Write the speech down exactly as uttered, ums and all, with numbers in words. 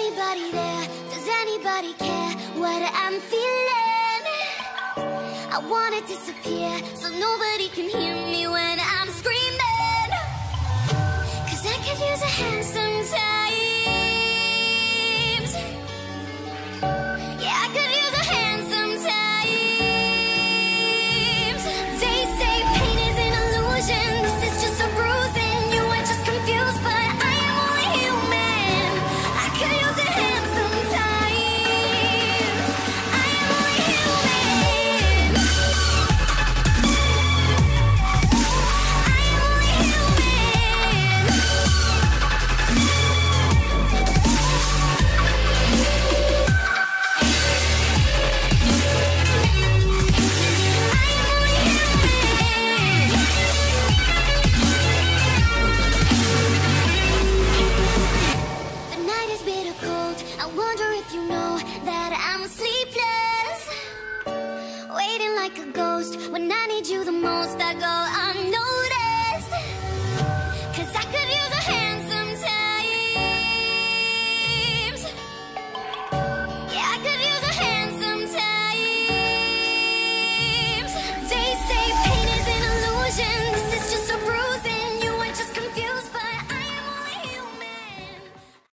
anybody there? Does anybody care what I'm feeling? I wanna disappear so nobody can hear me when I'm screaming, 'cause I could use a hand sometimes. Yeah, I could use a hand sometimes. They say pain is an illusion, this is just a bruising. You are just confused, but I am only human. I could use a hand sometimes. I am only human. I am only human. I am only human. The night is bitter cold. I wonder if you know that I'm sleepless, waiting like a ghost. When I need you the most, I go